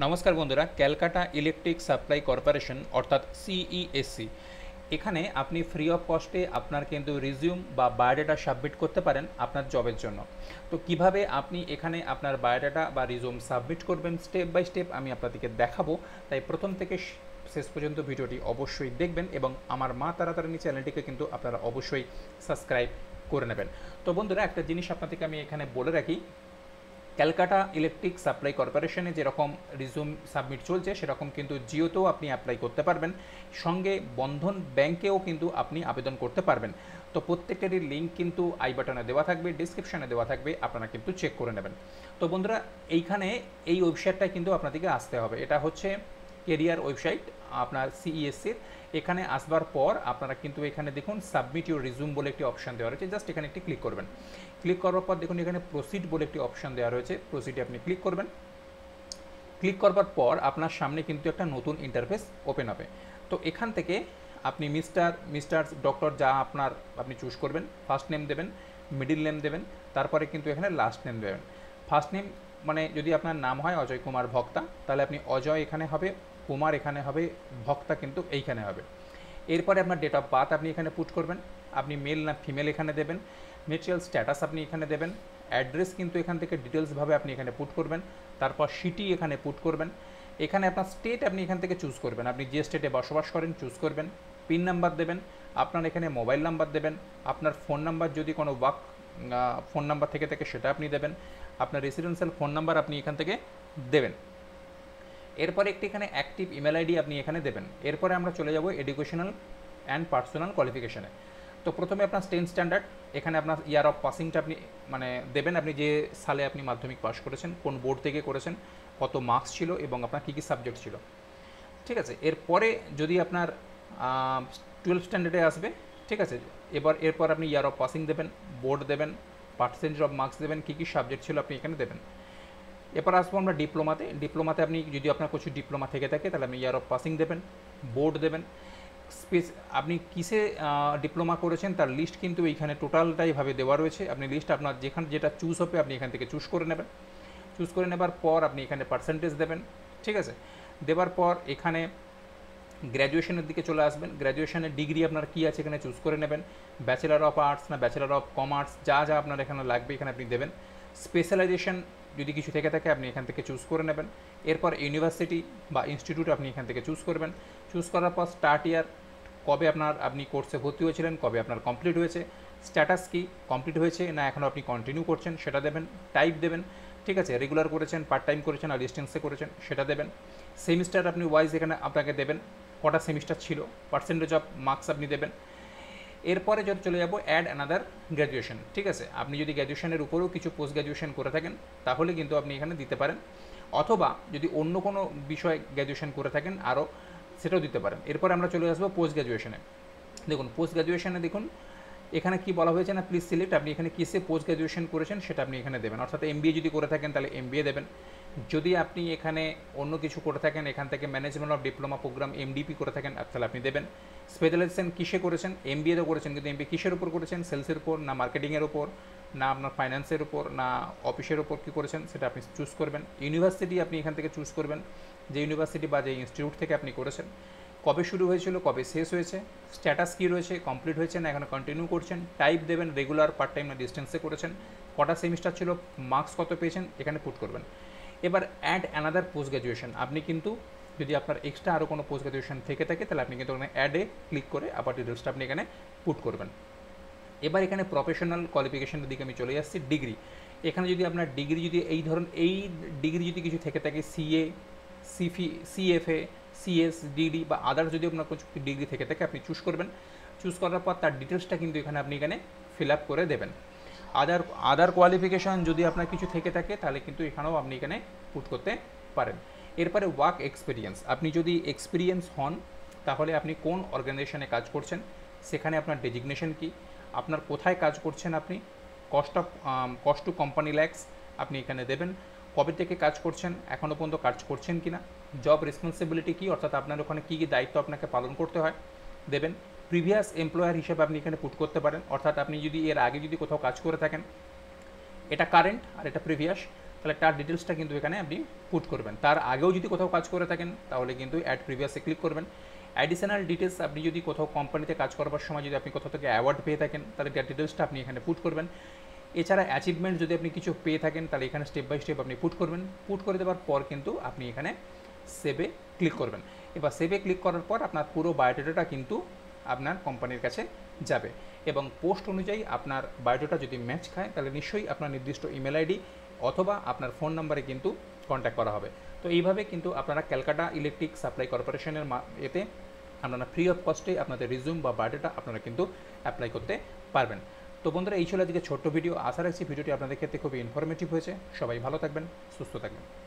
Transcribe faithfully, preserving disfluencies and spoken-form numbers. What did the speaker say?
नमस्कार बंधुरा Calcutta electric supply corporation अर्थात सीईएससी एखाने आपनी फ्री अफ कस्टे आपनार किन्तु रिज्यूम बा बायोडाटा सबमिट करते पारेन आपनार जॉबेर जोन्नो। तो किभाबे आपनी एखाने आपनार बायोडाटा बा रिज्यूम सबमिट करबेन स्टेप बाई स्टेप आमी आपनादेरके देखाबो, ताई प्रथम थेके शेष पर्यन्त भिडियोटी अवश्यई देखबेन एबं आमार मा तारातारिणी चैनलटिके किन्तु आपनारा अवश्यई सबस्क्राइब करे नेबेन। तो बंधुरा एकटा जिनिस आपनादेरके आमी एखाने बोले राखी, कैलकाटा इलेक्ट्रिक सप्लाई कर्पोरेशने जे रकम रिज्यूम सबमिट चलते सेरकम किन्तु जिओतेও आपनी अप्लाई करते पारबेन, संगे बंधन बैंकेও किन्तु आपनी आवेदन करते पारबेन। तो प्रत्येकटारই लिंक किन्तु आई बाटने देवा थाकबे, डिस्क्रिप्शने देवा थाकबे, आपनारा किन्तु चेक करे नेबेन। तो बंधुरा एइखाने एइ वेबसाइटटा किन्तु आपनादेरके आसते होबे, एटा होच्छे कैरियर वेबसाइट आपनार सीईएससी। एखाने आसबार पर आपनारा किन्तु एखाने देखुन सबमिट योर रिज्यूम बोले एकटी अपशन देওয়া রয়েছে, জাস্ট এখানে একটি ক্লিক করবেন। ক্লিক করার পর দেখুন এখানে প্রসিড বলে একটি অপশন দেওয়া রয়েছে, প্রসিডে আপনি ক্লিক করবেন। ক্লিক করবার পর আপনার সামনে কিন্তু একটা নতুন ইন্টারফেস ওপেন হবে। তো এখান থেকে আপনি মিস্টার মিস্টার ডক্টর যা আপনার আপনি চুজ করবেন, ফার্স্ট নেম দেবেন, মিডল নেম দেবেন, তারপরে কিন্তু এখানে লাস্ট নেম দেবেন। ফার্স্ট নেম মানে যদি আপনার নাম হয় অজয় কুমার ভক্তা, তাহলে আপনি অজয় এখানে হবে, कुमार एखाने हबे, भक्ता किन्तु एइखाने हबे। एरपर आपनार डेट अफ बार्थ आपनी एखाने पुट करबेन, आपनी मेल ना फिमेल एखाने देबेन, म्यूचुअल स्टैटास आपनी एखाने देबेन, एड्रेस किन्तु एखान थेके डिटेल्स भावे आपनी एखाने पुट करबेन, तारपर सिटी एखाने पुट करबेन, एखाने आपनार स्टेट आपनी एखान थेके चूज करबेन, आपनी जे स्टेटे बसबास करेन चूज करबेन, पिन नम्बर देबेन, आपनार एखाने मोबाइल नम्बर देबेन, आपनार फोन नम्बर जदि कोनो वाक फोन नम्बर थेके थाके सेटा आपनी देबेन, आपनार रेसिडेंशियल फोन नम्बर आपनी एखान थेके देबेन। एरपर एक एक्टिव इमेल आईडी अपनी एखे देवें। एरपर आप चले जाब एडुकेशनल एंड पार्सोनल क्वालिफिकेशने। तो प्रथम अपन टेंथ स्टैंडार्ड एखे अपन ईयर अफ पासिंग अपनी मैं देवें, अपनी जे साले अपनी माध्यमिक पास कर बोर्ड थे करें, कत मार्क्स छो और अपना क्यों सबजेक्ट छो, ठीक है। एरपर जदि आपनर ट्वेल्थ स्टैंडार्डे आसें, ठीक है, एबार एरपर अपनी ईयर अफ पासिंग देवें, बोर्ड देवें, पार्सेंटेज अफ मार्क्स देवें, क्यों सबजेक्ट छो अपनी एखे देवें। एपर आसबो आमरा डिप्लोमाते। डिप्लोमाते अपनी यदि आपनार किछु डिप्लोमा थेके थाके ताहले अपनी ईयर अफ पासिंग देवें, बोर्ड देवें, स्पेस अपनी किसे डिप्लोमा करेछेन तार लिस्ट किन्तु एइखाने टोटालटाई भावे देवा रयेछे। अपनी लिस्ट आपनार जेखान जेटा चूज होबे अपनी एखान थेके चूज करे नेबेन। चूज करे नेबार पर अपनी एखाने पार्सेंटेज देवें, ठीक आछे। देवार पर एखाने ग्राजुएशनेर दिके चले आसबेन, ग्राजुएशनेर डिग्री आपनार कि आछे एखाने चूज करे नेबेन, बैचलर अफ आर्ट्स ना बैचलर अफ कमार्स जा जा आपनार एखाने लागबे एखाने अपनी देवें। स्पेशलाइजेशन यदि किछु थेके थाके आपनी एखान थेके चूज करे नेबेन। एरपर यूनिवर्सिटी बा इन्स्टिट्यूट अपनी एखान थेके चूज करबेन। चूज करार पर स्टार्ट इयार कबे आपनार अपनी कोर्से भर्ती होयेछिलेन, कबे आपनार कमप्लीट होयेछे, स्टैटास कि कमप्लीट होयेछे ना एखोनो आपनी कन्टिन्यू करछेन सेटा देवें, टाइप देवें, ठीक है, रेगुलार करेछेन, पार्ट टाइम करेछेन ना डिस्टेंसे करेछेन सेटा देवें। सेमिस्टार अपनी वाइज एखाने आपनाके देवें, कटा सेमिस्टार छिलो, पार्सेंटेज अफ मार्क्स अपनी देवें। एरपर जब चले जाब एड अनादार ग्राजुएशन, ठीक है, आपनी जो ग्राजुएशनर ऊपरों कि पोस्ट ग्राजुएशन कर थकें ताहले किन्तु अपनी एखाने दीते पारें, अथवा यदि अन्य कोनो विषय ग्राजुएशन कर थकें आरो सेटाओ दीते पारें। एरपर आमरा चले आसब पोस्ट ग्राजुएशने। देखुन पोस्ट ग्राजुएशने देखुन एखाने कि बला हयेछे ना प्लिज सिलेक्ट अपनी एखाने किसे पोस्ट ग्राजुएशन करेछेन सेटा अपनी एखाने देवें, अर्थात एमबीए यदि करे थकें ताहले एमबीए देवें। यदि आपनी एखाने अन्य किछु करे थकें एखान थेके management of diploma program MDP करे थकें ताहले आपनी देवें। स्पेशलाइजेशन किसे करेछेन, एमबीए तो करेछेन किन्तु एमबीए किसेर ऊपर करेछेन, सेल्सের ऊपर ना मार्केटिंगের ऊपर ना आपनार फाइनान्सेर ऊपर ना अफिसेर ऊपर कि करेछेन सेटा आपनि चूज करबेन। यूनिवर्सिटी आपनि एखान थेके चूज करबेन, जे यूनिवर्सिटी बा जे इन्स्टिट्यूट थेके आपनि करेछेन, कबे शुरू हयेछिलो, कबे शेष हयेछे, स्टैटास कि रयेछे, कमप्लीट हयेछे ना एखोनो कन्टिन्यू करछेन, टाइप देवेन, रेगुलार पार्ट टाइम ना डिस्टेंसे करेछेन, कटा सेमिस्टार छिलो, मार्क्स कत पेयेछेन एखाने पुट करबेन। एबार एड अनादार पोस्ट ग्राजुएशन आपनि किन्तु यदि आपनार एक्सट्रा आरो कोनो पोस्ट ग्राजुएशन थेके थाके ताहले आपनि किन्तु एडे क्लिक करे आबार डिटेल्सटा आपनि एखाने पुट करबेन। एबार एखाने प्रफेशनल क्वालिफिकेशनेर दिके आमि चले जाच्छि। डिग्री एखाने यदि आपनार डिग्री यदि एई धरन एई डिग्री यदि किछु थेके थाके CA CF CFA CS degree बा अदार्स यदि आपनार कोनो डिग्री थेके थाके आपनि चूज करबेन। चूज करार पर तार डिटेल्सटा किन्तु एखाने आपनि एखाने फिलआप करे देबेन। अदार अदार क्वालिफिकेशन यदि आपनार किछु थेके थाके ताहले किन्तु एखानेओ आपनि एखाने पुट करते पारेन। एरपर वार्क एक्सपिरियेंस आपनी जदि एक्सपिरियेंस हन ताहले आपनी कोन अर्गानाइजेशने काज करछेन, सेखाने आपनार डेजिगनेशन कि, आपनार कोथाय काज करछेन, आपनी cost of cost to company lakhs आपनी एखाने देवें, कबे थेके काज करछेन, एखोनो पर्यन्त काज करछेन किना, जब रेसपन्सिबिलिटी कि अर्थात आपनार ओखाने कि कि दायित्व आपनाके पालन करते हय देवें। प्रिभियास एमप्लयार हिसेबे आपनी एखाने पुट करते पारेन, अर्थात आपनी जदि एर आगे जदि कोथाओ काज करे थाकेन, एटा कारेंट और एटा प्रिभियास, তাহলে তার ডিটেইলসটা কিন্তু এখানে আপনি পুট করবেন। তার আগেও যদি কোথাও কাজ করে থাকেন তাহলে কিন্তু অ্যাড প্রিভিয়াসে ক্লিক করবেন। অ্যাডিশনাল ডিটেইলস আপনি যদি কোথাও কোম্পানিতে কাজ করবার সময় যদি আপনি কোথাও থেকে অ্যাওয়ার্ড পেয়ে থাকেন তাহলে তার ডিটেইলসটা আপনি এখানে পুট করবেন। এছাড়া অ্যাচিভমেন্ট যদি আপনি কিছু পেয়ে থাকেন তাহলে এখানে স্টেপ বাই স্টেপ আপনি পুট করবেন। পুট করে দেওয়ার পর কিন্তু আপনি এখানে সেভে ক্লিক করবেন। এবার সেভে ক্লিক করার পর আপনার পুরো বায়োডাটা কিন্তু আপনার কোম্পানির কাছে যাবে এবং পোস্ট অনুযায়ী আপনার বায়োডাটা যদি ম্যাচ খায় তাহলে নিশ্চয়ই আপনার নির্দিষ্ট ইমেল আইডি অথবা আপনার ফোন নাম্বারে কিন্তু কন্ট্যাক্ট করা হবে। তো এইভাবে কিন্তু আপনারা ক্যালকাটা ইলেকট্রিক সাপ্লাই কর্পোরেশনের এতে আপনারা ফ্রি অফ কস্টে আপনাদের রিজিউম বা বায়োডাটা আপনারা কিন্তু অ্যাপ্লাই করতে পারবেন। তো বন্ধুরা এই ছিল আজকে ছোট্ট ভিডিও। আশা রাখছি ভিডিওটি আপনাদের ক্ষেত্রে খুবই ইনফরমেটিভ হয়েছে। সবাই ভালো থাকবেন, সুস্থ থাকবেন।